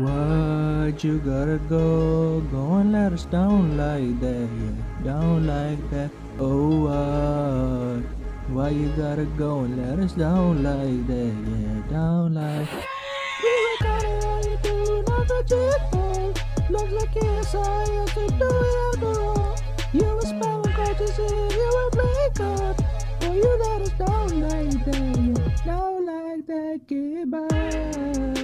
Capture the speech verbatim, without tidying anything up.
Why'd you gotta go? Go and let us down like that, yeah, down like that. Oh, why? Why you gotta go and let us down like that, yeah, down like that. You got it all, you do another deep thing. Looks like it's how you should do it after all. You were spelling gracious if you were playing God. Why you let us down like that, yeah, down like that, goodbye.